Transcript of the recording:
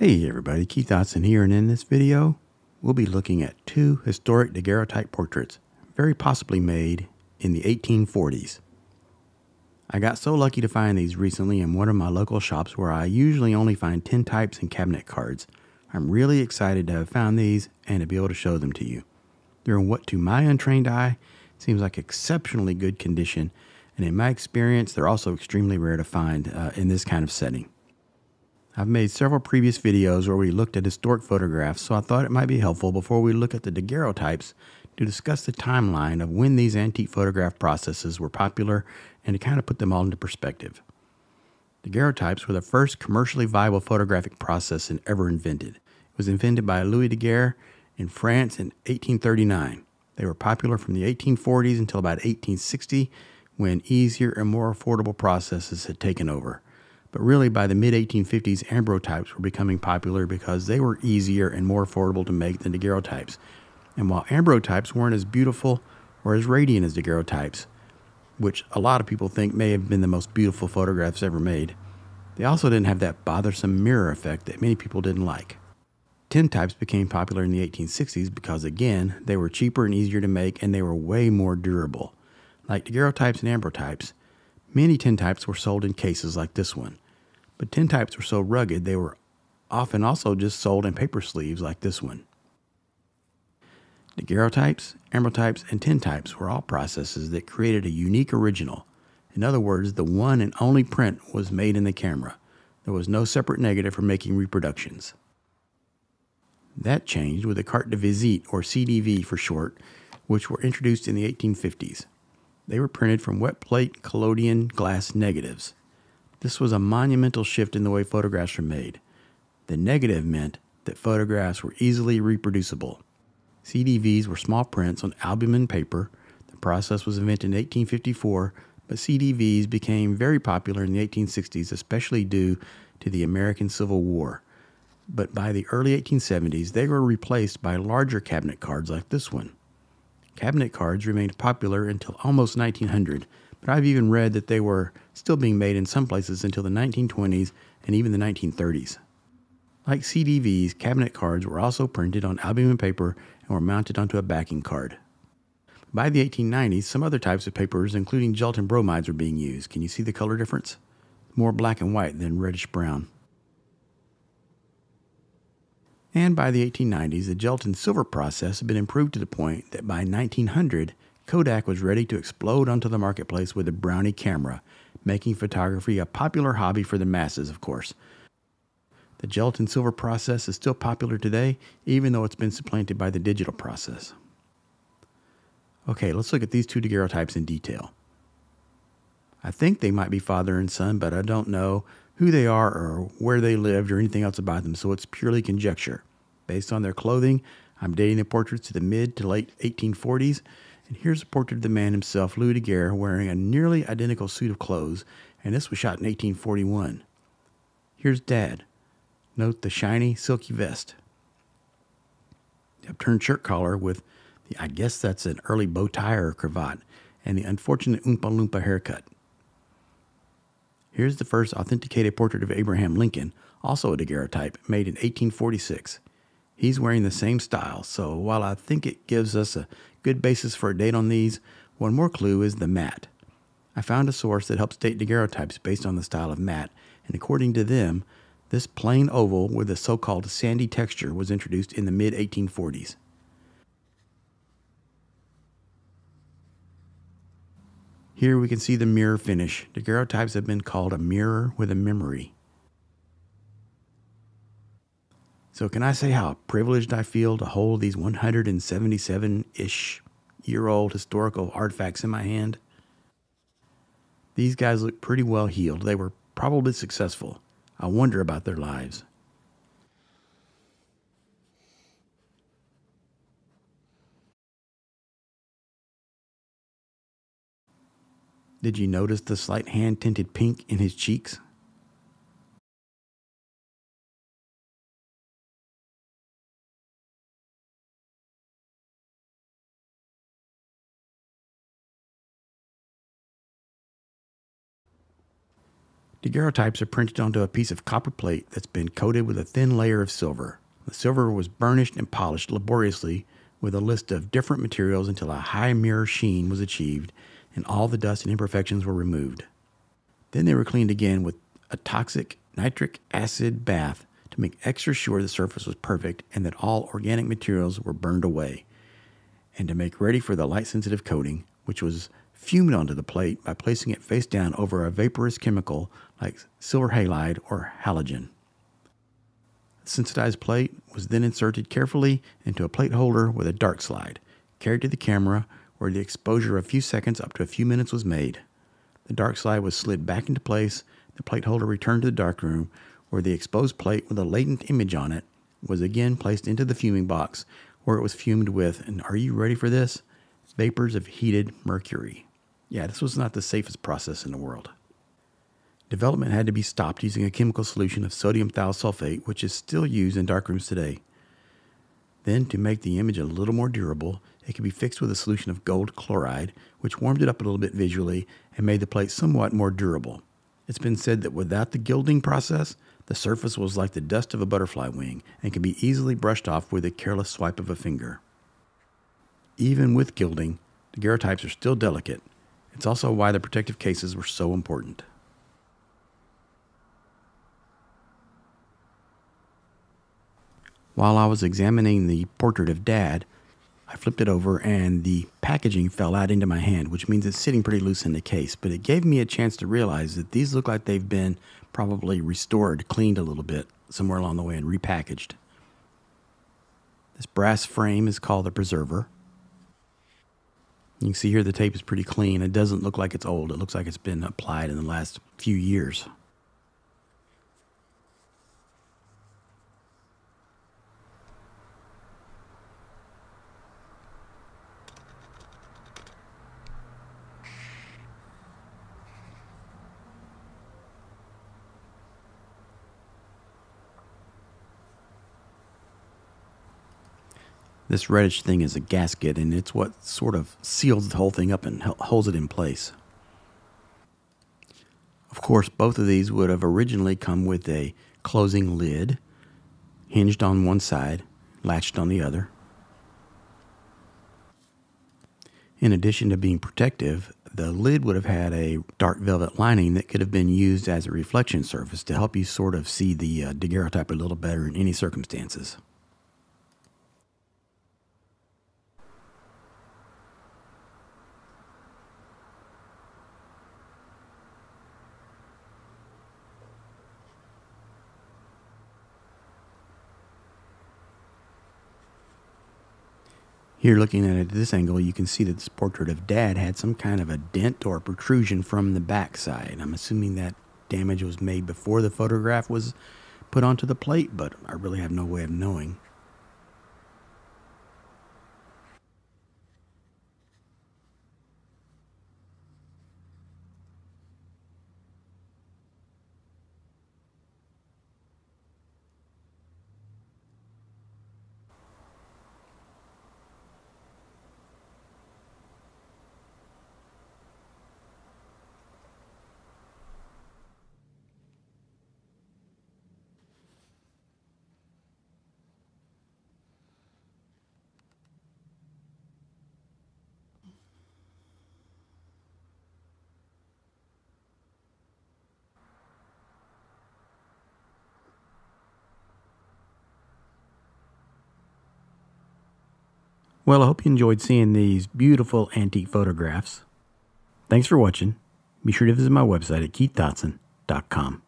Hey everybody, Keith Dotson here, and in this video, we'll be looking at two historic daguerreotype portraits, very possibly made in the 1840s. I got so lucky to find these recently in one of my local shops where I usually only find tintypes and cabinet cards. I'm really excited to have found these and to be able to show them to you. They're in what, to my untrained eye, seems like exceptionally good condition, and in my experience, they're also extremely rare to find in this kind of setting. I've made several previous videos where we looked at historic photographs, so I thought it might be helpful before we look at the daguerreotypes to discuss the timeline of when these antique photograph processes were popular and to kind of put them all into perspective. Daguerreotypes were the first commercially viable photographic process ever invented. It was invented by Louis Daguerre in France in 1839. They were popular from the 1840s until about 1860, when easier and more affordable processes had taken over. But really, by the mid-1850s, ambrotypes were becoming popular because they were easier and more affordable to make than daguerreotypes. And while ambrotypes weren't as beautiful or as radiant as daguerreotypes, which a lot of people think may have been the most beautiful photographs ever made, they also didn't have that bothersome mirror effect that many people didn't like. Tintypes became popular in the 1860s because, again, they were cheaper and easier to make, and they were way more durable. Like daguerreotypes and ambrotypes, many tintypes were sold in cases like this one, but tintypes were so rugged they were often also just sold in paper sleeves like this one. Daguerreotypes, ambrotypes, and tintypes were all processes that created a unique original. In other words, the one and only print was made in the camera. There was no separate negative for making reproductions. That changed with the carte de visite, or CDV for short, which were introduced in the 1850s. They were printed from wet plate collodion glass negatives. This was a monumental shift in the way photographs were made. The negative meant that photographs were easily reproducible. CDVs were small prints on albumen paper. The process was invented in 1854, but CDVs became very popular in the 1860s, especially due to the American Civil War. But by the early 1870s, they were replaced by larger cabinet cards like this one. Cabinet cards remained popular until almost 1900, but I've even read that they were still being made in some places until the 1920s and even the 1930s. Like CDVs, cabinet cards were also printed on albumen paper and were mounted onto a backing card. By the 1890s, some other types of papers, including gelatin bromides, were being used. Can you see the color difference? More black and white than reddish brown. And by the 1890s, the gelatin-silver process had been improved to the point that by 1900, Kodak was ready to explode onto the marketplace with the Brownie camera, making photography a popular hobby for the masses, of course. The gelatin-silver process is still popular today, even though it's been supplanted by the digital process. Okay, let's look at these two daguerreotypes in detail. I think they might be father and son, but I don't know who they are or where they lived or anything else about them, so it's purely conjecture. Based on their clothing, I'm dating the portraits to the mid to late 1840s, and here's a portrait of the man himself, Louis Daguerre, wearing a nearly identical suit of clothes, and this was shot in 1841. Here's Dad. Note the shiny, silky vest. The upturned shirt collar with the, I guess that's an early bow tie or cravat, and the unfortunate Oompa Loompa haircut. Here's the first authenticated portrait of Abraham Lincoln, also a daguerreotype, made in 1846. He's wearing the same style, so while I think it gives us a good basis for a date on these, one more clue is the mat. I found a source that helps date daguerreotypes based on the style of mat, and according to them, this plain oval with a so-called sandy texture was introduced in the mid-1840s. Here we can see the mirror finish. Daguerreotypes have been called a mirror with a memory. So can I say how privileged I feel to hold these 177-ish year old historical artifacts in my hand? These guys look pretty well healed. They were probably successful. I wonder about their lives. Did you notice the slight hand-tinted pink in his cheeks? Daguerreotypes are printed onto a piece of copper plate that's been coated with a thin layer of silver. The silver was burnished and polished laboriously with a list of different materials until a high mirror sheen was achieved and all the dust and imperfections were removed. Then they were cleaned again with a toxic nitric acid bath to make extra sure the surface was perfect and that all organic materials were burned away, and to make ready for the light-sensitive coating, which was fumed onto the plate by placing it face down over a vaporous chemical like silver halide or halogen. The sensitized plate was then inserted carefully into a plate holder with a dark slide, carried to the camera where the exposure of a few seconds up to a few minutes was made. The dark slide was slid back into place, the plate holder returned to the darkroom, where the exposed plate with a latent image on it was again placed into the fuming box, where it was fumed with, and are you ready for this? Vapors of heated mercury. Yeah, this was not the safest process in the world. Development had to be stopped using a chemical solution of sodium thiosulfate, which is still used in darkrooms today. Then, to make the image a little more durable, it could be fixed with a solution of gold chloride, which warmed it up a little bit visually and made the plate somewhat more durable. It's been said that without the gilding process, the surface was like the dust of a butterfly wing and could be easily brushed off with a careless swipe of a finger. Even with gilding, daguerreotypes are still delicate. It's also why the protective cases were so important. While I was examining the portrait of Dad, I flipped it over and the packaging fell out into my hand, which means it's sitting pretty loose in the case, but it gave me a chance to realize that these look like they've been probably restored, cleaned a little bit somewhere along the way and repackaged. This brass frame is called the preserver. You can see here the tape is pretty clean. It doesn't look like it's old. It looks like it's been applied in the last few years. This reddish thing is a gasket, and it's what sort of seals the whole thing up and holds it in place. Of course, both of these would have originally come with a closing lid, hinged on one side, latched on the other. In addition to being protective, the lid would have had a dark velvet lining that could have been used as a reflection surface to help you sort of see the daguerreotype a little better in any circumstances. Here, looking at it at this angle, you can see that this portrait of Dad had some kind of a dent or protrusion from the backside. I'm assuming that damage was made before the photograph was put onto the plate, but I really have no way of knowing. Well, I hope you enjoyed seeing these beautiful antique photographs. Thanks for watching. Be sure to visit my website at keithdotson.com.